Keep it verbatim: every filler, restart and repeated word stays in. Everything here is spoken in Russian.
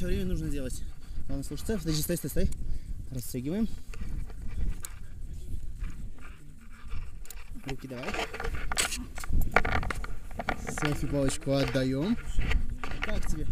все время нужно делать. Главное слушать цепь. Подожди, стой, стой, стой. Растягиваем. Руки давай. Софи палочку отдаем. Как тебе?